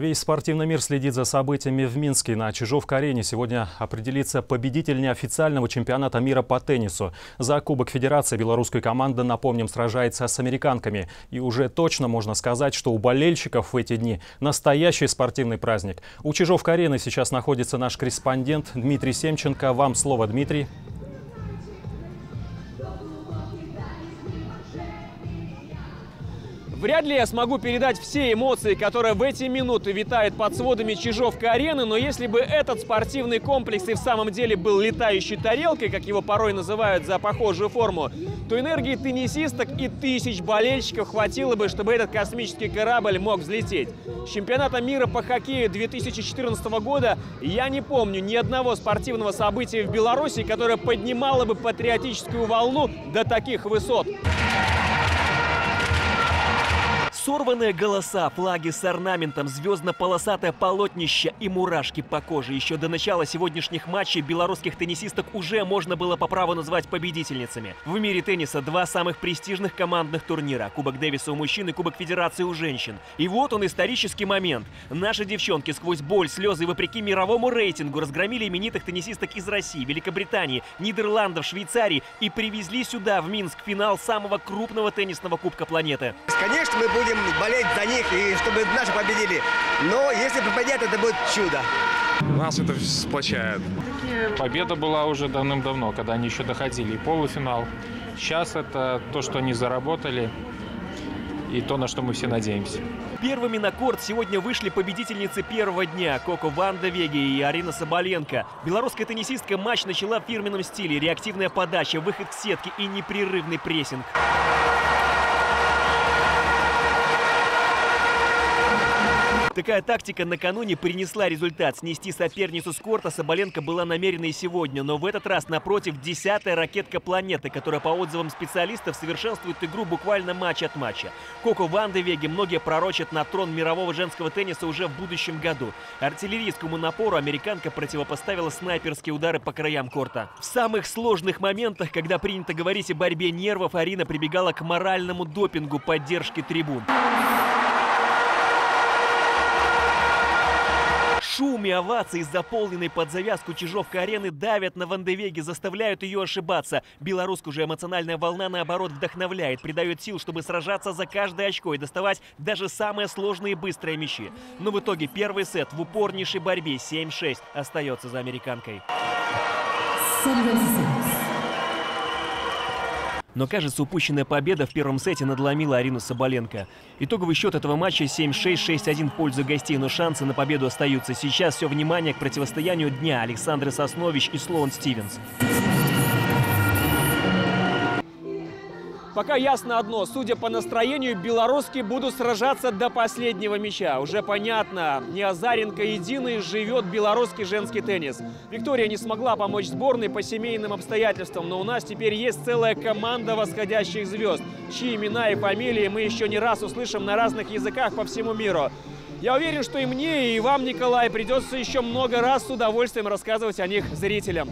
Весь спортивный мир следит за событиями в Минске. На Чижовской арене сегодня определится победитель неофициального чемпионата мира по теннису. За Кубок Федерации белорусская команда, напомним, сражается с американками. И уже точно можно сказать, что у болельщиков в эти дни настоящий спортивный праздник. У Чижовской арены сейчас находится наш корреспондент Дмитрий Семченко. Вам слово, Дмитрий. Вряд ли я смогу передать все эмоции, которые в эти минуты витают под сводами Чижовской арены, но если бы этот спортивный комплекс и в самом деле был летающей тарелкой, как его порой называют за похожую форму, то энергии теннисисток и тысяч болельщиков хватило бы, чтобы этот космический корабль мог взлететь. С чемпионата мира по хоккею 2014 года я не помню ни одного спортивного события в Беларуси, которое поднимало бы патриотическую волну до таких высот. Сорванные голоса, флаги с орнаментом, звездно-полосатое полотнище и мурашки по коже. Еще до начала сегодняшних матчей белорусских теннисисток уже можно было по праву назвать победительницами. В мире тенниса два самых престижных командных турнира. Кубок Дэвиса у мужчин и Кубок Федерации у женщин. И вот он, исторический момент. Наши девчонки сквозь боль, слезы и вопреки мировому рейтингу разгромили именитых теннисисток из России, Великобритании, Нидерландов, Швейцарии и привезли сюда, в Минск, финал самого крупного теннисного кубка планеты. Конечно, мы будем болеть за них и чтобы наши победили. Но если победят, это будет чудо. Нас это сплочает. Победа была уже давным-давно, когда они еще доходили. И полуфинал. Сейчас это то, что они заработали. И то, на что мы все надеемся. Первыми на корт сегодня вышли победительницы первого дня Коко Вандевеге и Арина Соболенко. Белорусская теннисистка матч начала в фирменном стиле. Реактивная подача, выход в сетки и непрерывный прессинг. Такая тактика накануне принесла результат. Снести соперницу с корта Соболенко была намерена и сегодня. Но в этот раз напротив 10-я ракетка планеты, которая, по отзывам специалистов, совершенствует игру буквально матч от матча. Коко Вандевеге многие пророчат на трон мирового женского тенниса уже в будущем году. Артиллерийскому напору американка противопоставила снайперские удары по краям корта. В самых сложных моментах, когда принято говорить о борьбе нервов, Арина прибегала к моральному допингу поддержки трибун. Шум и овации, заполненные под завязку Чижовской арены, давят на Вандевеге, заставляют ее ошибаться. Белорусскую же эмоциональная волна, наоборот, вдохновляет, придает сил, чтобы сражаться за каждое очко и доставать даже самые сложные и быстрые мячи. Но в итоге первый сет в упорнейшей борьбе 7-6 остается за американкой. Но, кажется, упущенная победа в первом сете надломила Арину Соболенко. Итоговый счет этого матча 7-6, 6-1 в пользу гостей, но шансы на победу остаются. Сейчас все внимание к противостоянию дня Александры Соснович и Слоун Стивенс. Пока ясно одно. Судя по настроению, белорусские будут сражаться до последнего мяча. Уже понятно, не Азаренко единой живет белорусский женский теннис. Виктория не смогла помочь сборной по семейным обстоятельствам, но у нас теперь есть целая команда восходящих звезд, чьи имена и фамилии мы еще не раз услышим на разных языках по всему миру. Я уверен, что и мне, и вам, Николай, придется еще много раз с удовольствием рассказывать о них зрителям.